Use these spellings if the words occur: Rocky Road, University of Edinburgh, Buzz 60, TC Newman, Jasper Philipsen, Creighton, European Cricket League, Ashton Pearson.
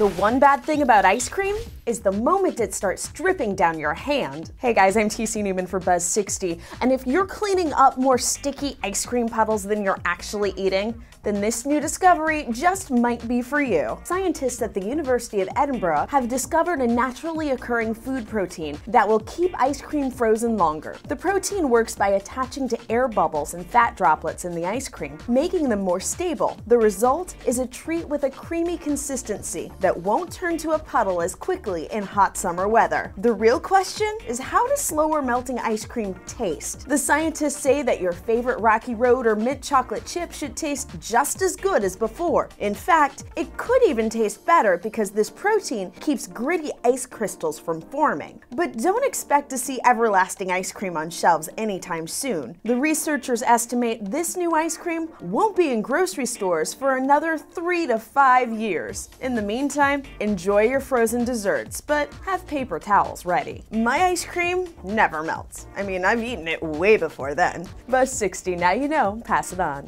The one bad thing about ice cream is the moment it starts dripping down your hand. Hey guys, I'm TC Newman for Buzz 60, and if you're cleaning up more sticky ice cream puddles than you're actually eating, then this new discovery just might be for you. Scientists at the University of Edinburgh have discovered a naturally occurring food protein that will keep ice cream frozen longer. The protein works by attaching to air bubbles and fat droplets in the ice cream, making them more stable. The result is a treat with a creamy consistency that won't turn to a puddle as quickly in hot summer weather. The real question is, how does slower melting ice cream taste? The scientists say that your favorite Rocky Road or mint chocolate chip should taste just as good as before. In fact, it could even taste better because this protein keeps gritty ice crystals from forming. But don't expect to see everlasting ice cream on shelves anytime soon. The researchers estimate this new ice cream won't be in grocery stores for another 3 to 5 years. In the meantime, enjoy your frozen desserts, but have paper towels ready. My ice cream never melts. I mean, I've eaten it way before then. Buzz 60, now you know, pass it on.